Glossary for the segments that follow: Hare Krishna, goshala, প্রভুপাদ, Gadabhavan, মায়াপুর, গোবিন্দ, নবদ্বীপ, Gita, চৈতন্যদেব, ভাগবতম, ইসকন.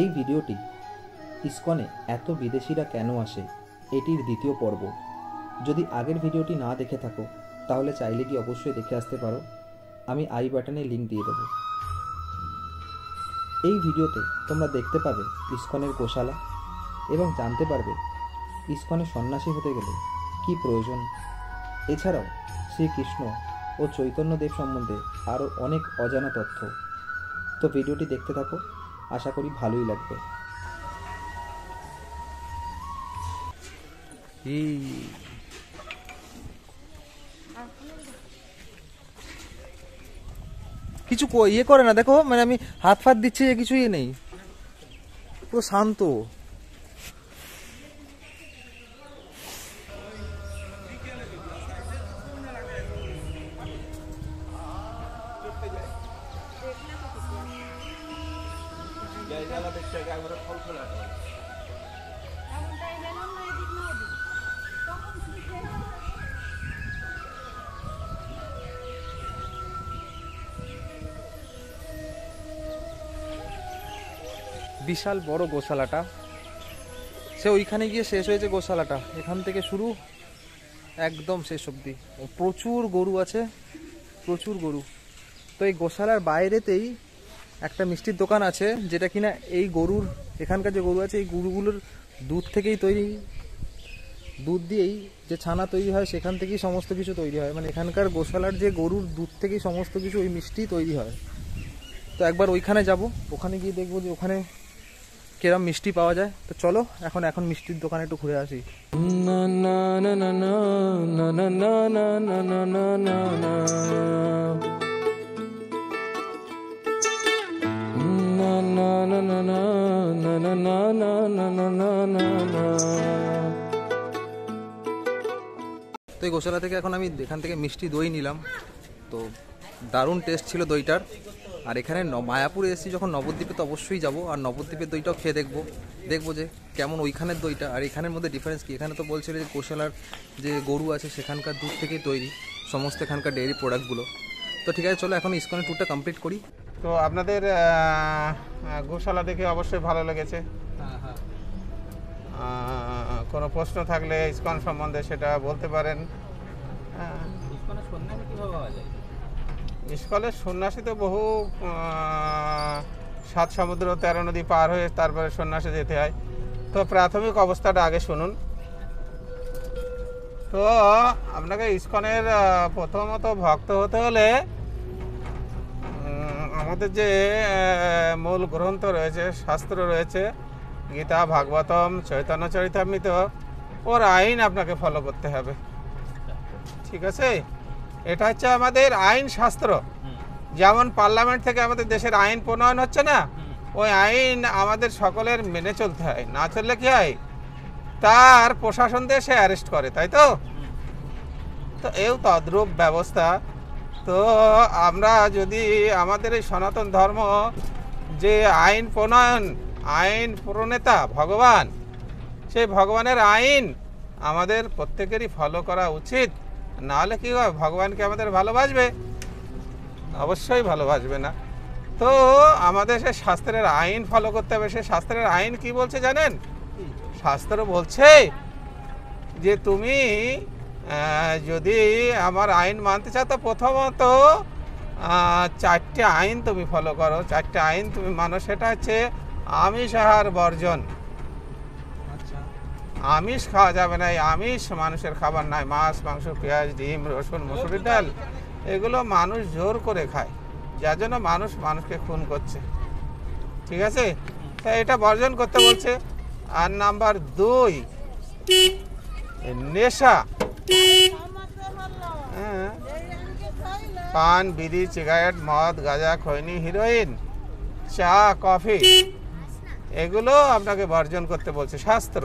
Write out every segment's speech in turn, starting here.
এই ভিডিওটি ইসকনে এত বিদেশিরা কেন আসে এটির দ্বিতীয় পর্ব। যদি আগের ভিডিওটি না দেখে থাকো তাহলে চাইলে কি অবশ্যই দেখে আসতে পারো, আমি আই বাটনে লিংক দিয়ে দেব। এই ভিডিওতে তোমরা দেখতে পাবে ইসকনের গোশালা এবং জানতে পারবে ইসকনে সন্ন্যাসী হতে গেলে কি প্রয়োজন। এছাড়াও শ্রীকৃষ্ণ ও চৈতন্যদেব সম্বন্ধে আরও অনেক অজানা তথ্য। তো ভিডিওটি দেখতে থাকো, আশা করি ভালোই লাগবে। কিছু ইয়ে করে না, দেখো মানে আমি হাত ফাত দিচ্ছি কিছু ইয়ে নেই, পুরো শান্ত। বিশাল বড় গোশালাটা, সে ওইখানে গিয়ে শেষ হয়েছে গোশালাটা, এখান থেকে শুরু একদম শেষ অবধি। প্রচুর গরু আছে, প্রচুর গরু। তো এই গোশালার বাইরেতেই একটা মিষ্টির দোকান আছে যেটা কিনা এই গরুর, এখানকার যে গরু আছে এই গরুগুলোর দুধ থেকেই তৈরি, দুধ দিয়েই যে ছানা তৈরি হয় সেখান থেকেই সমস্ত কিছু তৈরি হয়। মানে এখানকার গোশালার যে গরুর দুধ থেকেই সমস্ত কিছু ওই মিষ্টি তৈরি হয়। তো একবার ওইখানে যাব, ওখানে গিয়ে দেখবো যে ওখানে কিরম মিষ্টি পাওয়া যায়। তো চলো এখন এখন মিষ্টির দোকানে একটু ঘুরে আসি। তো এই গোশালা থেকে এখন আমি এখান থেকে মিষ্টি দই নিলাম, তো দারুণ টেস্ট ছিল দইটার। আর এখানে মায়াপুরে এসেছি যখন, নবদ্বীপে তো অবশ্যই যাবো, আর নবদ্বীপের দইটাও খেয়ে দেখবো যে কেমন ওইখানের দইটা আর এখানের মধ্যে ডিফারেন্স কী। এখানে তো বলছিল যে গোশালার যে গরু আছে সেখানকার দুধ থেকেই তৈরি সমস্ত এখানকার ডেয়ারি প্রোডাক্টগুলো। তো ঠিক আছে, চলো এখন ইসকনের ট্যুরটা কমপ্লিট করি। তো আপনাদের গোশালা দেখে অবশ্যই ভালো লেগেছে, কোনো প্রশ্ন থাকলে ইসকন সম্বন্ধে সেটা বলতে পারেন। ইসকনের সন্ন্যাসী তো বহু, 7 সমুদ্র 13 নদী পার হয়ে তারপরে সন্ন্যাসে যেতে হয়। তো প্রাথমিক অবস্থাটা আগে শুনুন। তো আপনাকে ইসকনের প্রথমত ভক্ত হতে হলে আমাদের যে মূল গ্রন্থ রয়েছে, শাস্ত্র রয়েছে, গীতা, ভাগবতম, চৈতন্য চরিতামৃত, ওর আইন আপনাকে ফলো করতে হবে। ঠিক আছে, এটা হচ্ছে আমাদের আইন শাস্ত্র। যেমন পার্লামেন্ট থেকে আমাদের দেশের আইন প্রণয়ন হচ্ছে না, ওই আইন আমাদের সকলের মেনে চলতে হয়, না চললে কি হয় তার প্রশাসন দিয়ে সে অ্যারেস্ট করে, তাই তো। তো এও তদ্রূপ ব্যবস্থা। তো আমরা যদি আমাদের এই সনাতন ধর্ম যে আইন প্রণয়ন, আইন প্রণেতা ভগবান, সেই ভগবানের আইন আমাদের প্রত্যেকেরই ফলো করা উচিত। নাহলে কি হয়, ভগবানকে আমাদের ভালোবাসবে? অবশ্যই ভালোবাসবে না। তো আমাদের সে শাস্ত্রের আইন ফলো করতে হবে। সে শাস্ত্রের আইন কি বলছে জানেন? শাস্ত্র বলছে যে তুমি যদি আমার আইন মানতে চাও তো প্রথমত 4টে আইন তুমি ফলো করো, 4টে আইন তুমি মানো। সেটা হচ্ছে আমিষ আহার বর্জন। আমিষ খাওয়া যাবে না, এই আমিষ মানুষের খাবার নয়। মাছ, মাংস, পেঁয়াজ, ডিম, রসুন, মসুরির ডাল, এগুলো মানুষ জোর করে খায়, যার জন্য মানুষকে খুন করছে। ঠিক আছে, তাই এটা বর্জন করতে বলছে। আর নাম্বার 2 নেশা, পান, বিড়ি, সিগারেট, মদ, গাঁজা, খৈনি, হিরোইন, চা, কফি, এগুলো আপনাকে বর্জন করতে বলছে শাস্ত্র।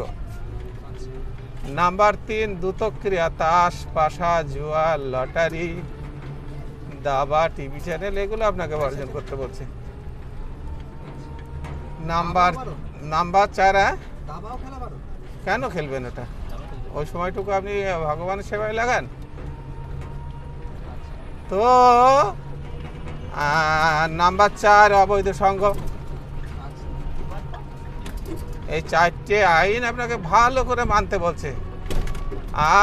নাম্বার 3 দুতক্রিয়া, তাস, পাশা, জুয়া, লটারি, দাবা, টিভি চ্যানেল, এগুলো আপনাকে বর্জন করতে বলছে। নাম্বার 4 কেন খেলবেন ওটা? ওই সময়টুকু আপনি ভগবানের সেবায় লাগান। তো নাম্বার 4 অবৈধ সঙ্গ। এই চারটি আইন আপনাকে ভালো করে মানতে বলছে।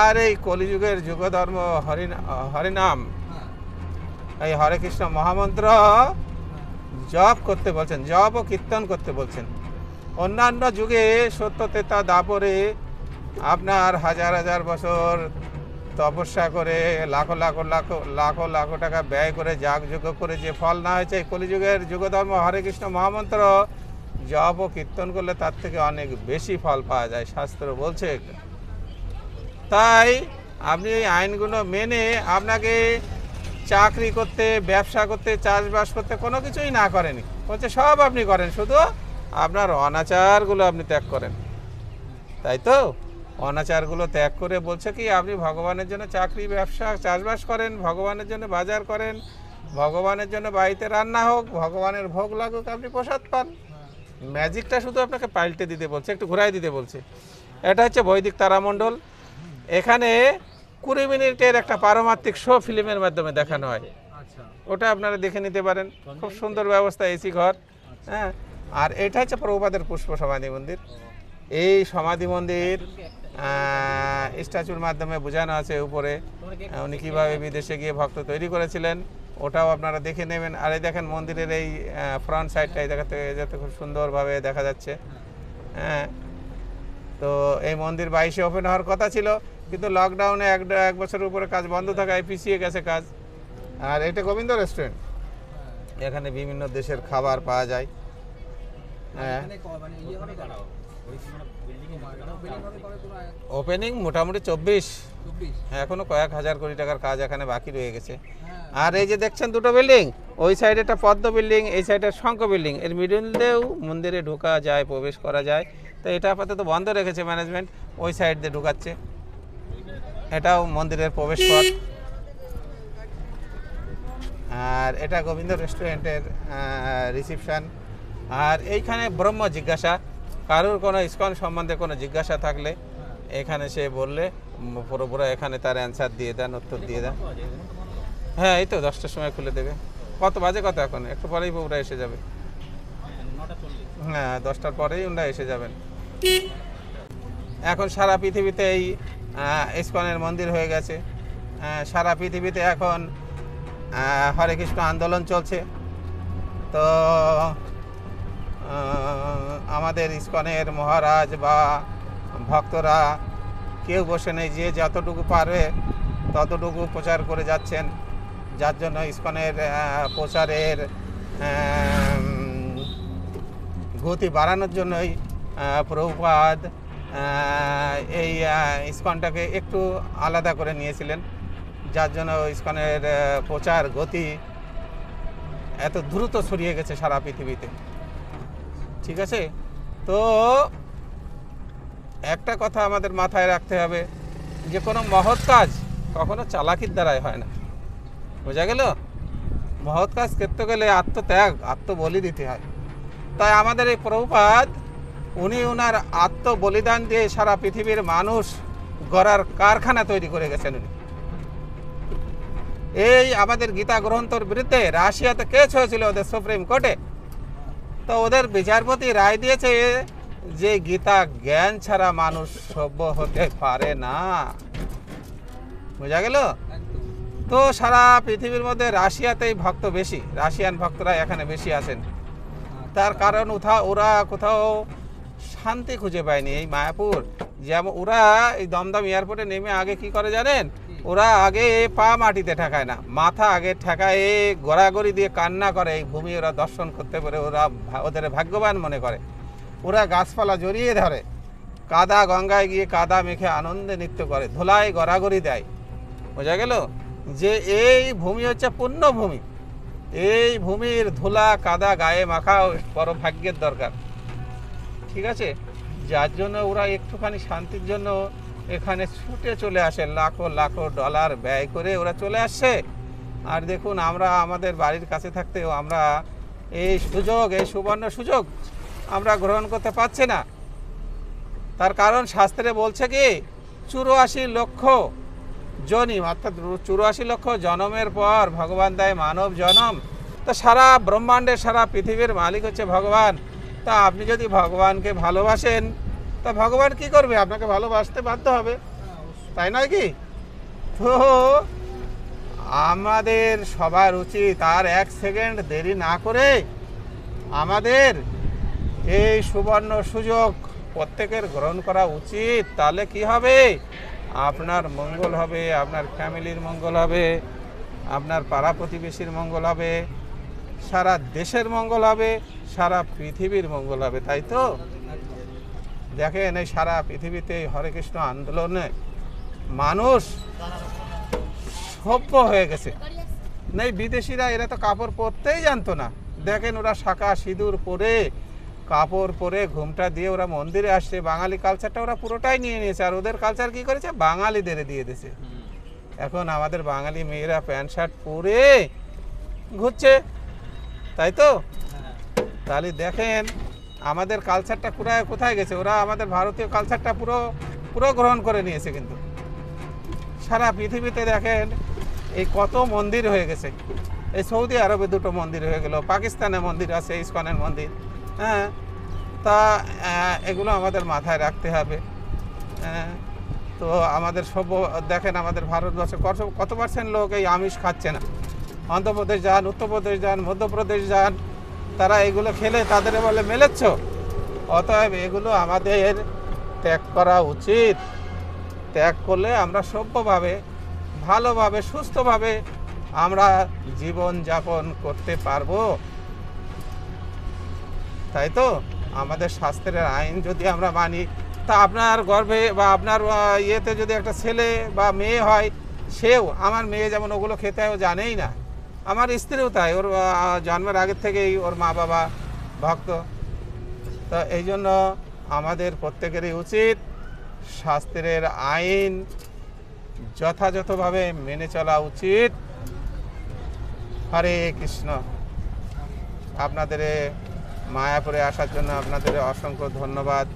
আর এই কলিযুগের যুগধর্ম হরিনাম, এই হরে কৃষ্ণ মহামন্ত্র জপ করতে বলছেন, জপ ও কীর্তন করতে বলছেন। অন্যান্য যুগে সত্যতেতা দাপরে আপনার হাজার হাজার বছর তপস্যা করে লাখো লাখো লাখো লাখো লাখো টাকা ব্যয় করে যাগযজ্ঞ করে যে ফল না হয়েছে, এই কলিযুগের যুগধর্ম হরে কৃষ্ণ মহামন্ত্র জপ ও কীর্তন করলে তার থেকে অনেক বেশি ফল পাওয়া যায়, শাস্ত্র বলছে। তাই আপনি এই আইনগুলো মেনে আপনাকে চাকরি করতে, ব্যবসা করতে, চাষবাস করতে কোনো কিছুই না করেনি বলছে, সব আপনি করেন, শুধু আপনার অনাচারগুলো আপনি ত্যাগ করেন। তাই তো অনাচারগুলো ত্যাগ করে বলছে কি, আপনি ভগবানের জন্য চাকরি, ব্যবসা, চাষবাস করেন, ভগবানের জন্য বাজার করেন, ভগবানের জন্য বাড়িতে রান্না হোক, ভগবানের ভোগ লাগুক, আপনি প্রসাদ পান। ম্যাজিকটা শুধু আপনাকে পাল্টে দিতে বলছে, একটু ঘুরাই দিতে বলছে। এটা হচ্ছে বৈদিক তারামণ্ডল। এখানে 20 মিনিটের একটা পারমাত্মিক শো ফিল্মের মাধ্যমে দেখানো হয়, ওটা আপনারা দেখে নিতে পারেন, খুব সুন্দর ব্যবস্থা, এসি ঘর। হ্যাঁ, আর এটা হচ্ছে প্রভুপাদের পুষ্প সমাধি মন্দির। এই সমাধি মন্দির স্ট্যাচুর মাধ্যমে বোঝানো আছে উপরে, উনি কীভাবে বিদেশে গিয়ে ভক্ত তৈরি করেছিলেন, ওটাও আপনারা দেখে নেবেন। আর এই দেখেন মন্দিরের এই ফ্রন্ট সাইডটা এই দেখাতে যাতে খুব সুন্দরভাবে দেখা যাচ্ছে। হ্যাঁ, তো এই মন্দির 22 ওপেন হওয়ার কথা ছিল, কিন্তু লকডাউনে এক বছরের উপরে কাজ বন্ধ থাকায় পিছিয়ে গেছে কাজ। আর এটা গোবিন্দ রেস্টুরেন্ট, এখানে বিভিন্ন দেশের খাবার পাওয়া যায়। হ্যাঁ, ওপেনিং মোটামুটি 24, এখনো কয়েক হাজার কোটি টাকার কাজ এখানে বাকি রয়ে গেছে। আর এই যে দেখছেন দুটো বিল্ডিং, ওই সাইডে একটা পদ্ম বিল্ডিং, এই সাইডে শঙ্খ বিল্ডিং, এর মিডিলেও মন্দিরে ঢোকা যায়, প্রবেশ করা যায়। তো এটা আপাতত বন্ধ রেখেছে ম্যানেজমেন্ট, ওই সাইড দিয়ে ঢোকাচ্ছে। এটাও মন্দিরের প্রবেশ পথ। আর এটা গোবিন্দ রেস্টুরেন্টের রিসেপশন। আর এইখানে ব্রহ্ম জিজ্ঞাসা, কারোর কোনো ইসকন সম্বন্ধে কোনো জিজ্ঞাসা থাকলে এখানে সে বললে পুরোপুরো এখানে তার অ্যান্সার দিয়ে দেন, উত্তর দিয়ে দেন। হ্যাঁ, এই তো 10টার সময় খুলে দেবে। কত বাজে? কত এখন? একটু পরেই ওরা এসে যাবে। হ্যাঁ, 10টার পরেই ওরা এসে যাবেন। এখন সারা পৃথিবীতে এই ইসকনের মন্দির হয়ে গেছে। সারা পৃথিবীতে এখন হরে কৃষ্ণ আন্দোলন চলছে। তো আমাদের ইসকনের মহারাজ বা ভক্তরা কেউ বসে নেই, যে যতটুকু পারবে ততটুকু প্রচার করে যাচ্ছেন, যার জন্য ইসকনের প্রচারের গতি বাড়ানোর জন্যই প্রভুপাদ এই ইসকনটাকে একটু আলাদা করে নিয়েছিলেন, যার জন্য ইসকনের প্রচার গতি এত দ্রুত ছড়িয়ে গেছে সারা পৃথিবীতে। ঠিক আছে, তো একটা কথা আমাদের মাথায় রাখতে হবে, যে কোনো মহৎ কাজ কখনো চালাকির দ্বারাই হয় না, বোঝা গেল? মহৎ কাজ করতে গেলে আত্মত্যাগ, আত্মবলি দিতে হয়। তাই আমাদের এই প্রভুপাদ উনি ওনার আত্মবলিদান দিয়ে সারা পৃথিবীর মানুষ গড়ার কারখানা তৈরি করে গেছেন উনি। এই আমাদের গীতা গ্রন্থর বিরুদ্ধে রাশিয়াতে কেস হয়েছিল ওদের সুপ্রিম কোর্টে। তো ওদের বিচারপতি রায় দিয়েছে যে গীতা জ্ঞান ছাড়া মানুষ সভ্য হতে পারে না, বোঝা গেল? তো সারা পৃথিবীর মধ্যে রাশিয়াতেই ভক্ত বেশি, রাশিয়ান ভক্তরা এখানে বেশি আসেন। তার কারণ ওরা কোথাও শান্তি খুঁজে পায়নি এই মায়াপুর। যেমন ওরা এই দমদম এয়ারপোর্টে নেমে আগে কি করে জানেন? ওরা আগে পা মাটিতে ঠেকায় না, মাথা আগে ঠেকায়, গড়াগড়ি দিয়ে কান্না করে। এই ভূমি ওরা দর্শন করতে পারে, ওদের ভাগ্যবান মনে করে। ওরা গাছপালা জড়িয়ে ধরে, কাদা গঙ্গায় গিয়ে কাদা মেখে আনন্দে নৃত্য করে, ধুলায় গড়াগড়ি দেয়, বোঝা গেল? যে এই ভূমি হচ্ছে পুণ্যভূমি, এই ভূমির ধুলা কাদা গায়ে মাখাও বড় ভাগ্যের দরকার, ঠিক আছে? যার জন্য ওরা একটুখানি শান্তির জন্য এখানে ছুটে চলে আসে, লাখো লাখো ডলার ব্যয় করে ওরা চলে আসছে। আর দেখুন, আমরা আমাদের বাড়ির কাছে থাকতেও আমরা এই সুযোগ, এই সুবর্ণ সুযোগ আমরা গ্রহণ করতে পারছি না। তার কারণ শাস্ত্রে বলছে কি, 84 লক্ষ জনম, অর্থাৎ 84 লক্ষ জনমের পর ভগবান দেয় মানব জনম। তো সারা ব্রহ্মাণ্ডের, সারা পৃথিবীর মালিক হচ্ছে ভগবান। ता आपनी जदि भगवान के भालोबासेन ता भगवान की करबे आपनाके भालोबासते बाध्य होबे ताई नय कि। तो आमादेर सबार उचित आर एक सेकेंड देरी ना करे आमादेर एई सुवर्ण सुयोग प्रत्येकेर ग्रहण करा उचित। ताहले कि होबे आपनार मंगल होबे, आपनार फैमिलिर मंगल होबे, आपनार पाड़ा प्रतिबेशीर मंगल होबे, सारा देशेर मंगल होबे, सारा पृथिवीर मंगल होबे। ताई तो देखें ये सारा पृथिवीते हरे कृष्ण आंदोलने मानुष सभ्य हो गेछे। नहीं विदेशीरा एरा तो कापड़ पड़तेई जानतो ना, देखें ओरा शाखा सिंदूर परे कापड़ परे घुमटा दिए ओरा मंदिरे आसछे। बांगाली कालचारटा ओरा पुरोटाई निये नियेछे आर ओदेर कालचार कि करेछे बांगालिदेर दिये दियेछे। एखन आमादेर बांगाली मेयेरा पैंट शार्ट परे घुरछे ताई तो। ताहले देखें आमादेर कालचारटा पुराय कोथाय गेछे, ओरा आमादेर भारतीय कालचारटा पुरो पुरो ग्रहण करे नियेछे। किन्तु सारा पृथिवीते देखें ए कत मंदिर हये गेछे। ए सऊदी आरबे दुटो मंदिर हये गेल, पाकिस्ताने मंदिर आछे इस्कনের मंदिर। हाँ ता एगुलो आमादेर माथाय राखते हबे। तो आमादेर सब देखें आमादेर भारतवर्षे कत पार्सेंट लोक ए आमिष खाচ্ছে না। आंध्र प्रदेश जान, उत्तर प्रदेश जान, मध्य प्रदेश जान, तारा एगुलो खेले तादेरे बोले मेलेच्छ। अतएव एगुलो आमादेर त्याग करा उचित। त्याग करले आमरा सभ्यभावे भालोभावे सुस्थभावे आमरा जीवन यापन करते पारबो। ताई तो आमादेर शास्त्रेर आईन जदि आमरा मानि ता आपनार गर्भे बा आपनार इयेते जदि एकटा छेले बा मेये हय सेও आमार मेये जेमन ओगुलो खेते हय ओ जानेই না। আমার স্ত্রীও তাই, ওর জন্মের আগের থেকেই ওর মা বাবা ভক্ত। তো এই জন্য আমাদের প্রত্যেকেরই উচিত শাস্ত্রের আইন যথাযথভাবে মেনে চলা উচিত। হরে কৃষ্ণ। আপনাদের মায়াপুরে আসার জন্য আপনাদের অসংখ্য ধন্যবাদ।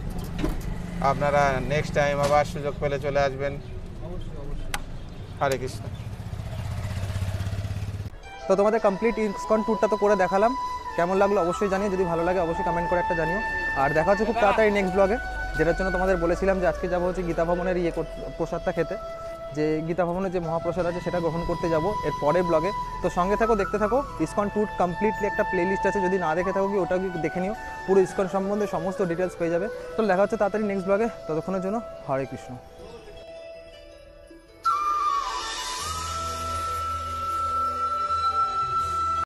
আপনারা নেক্সট টাইম আবার সুযোগ পেলে চলে আসবেন। হরে কৃষ্ণ। তো তোমাদের কমপ্লিট ইসকন ট্যুরটা তো করে দেখালাম, কেমন লাগলো অবশ্যই জানিও। যদি ভালো লাগে অবশ্যই কমেন্ট করে একটা জানিও। আর দেখা হচ্ছে খুব তাড়াতাড়ি নেক্সট ব্লগে, যেটার জন্য তোমাদের বলেছিলাম যে আজকে যাবো হচ্ছে গীতা ভবনের প্রসাদটা খেতে, যে গীতা ভবনের যে মহাপ্রসাদ আছে সেটা গ্রহণ করতে যাবো এর পরের ব্লগে। তো সঙ্গে থাকো, দেখতে থাকো। ইসকন ট্যুর কমপ্লিটলি একটা প্লেলিস্ট আছে, যদি না দেখে থাকো কি ওটাও কি দেখে নিও। পুরো ইসকন সম্বন্ধে সমস্ত ডিটেলস পেয়ে যাবে। তো দেখা হচ্ছে তাড়াতাড়ি নেক্সট ব্লগে। ততক্ষণের জন্য হরে কৃষ্ণ।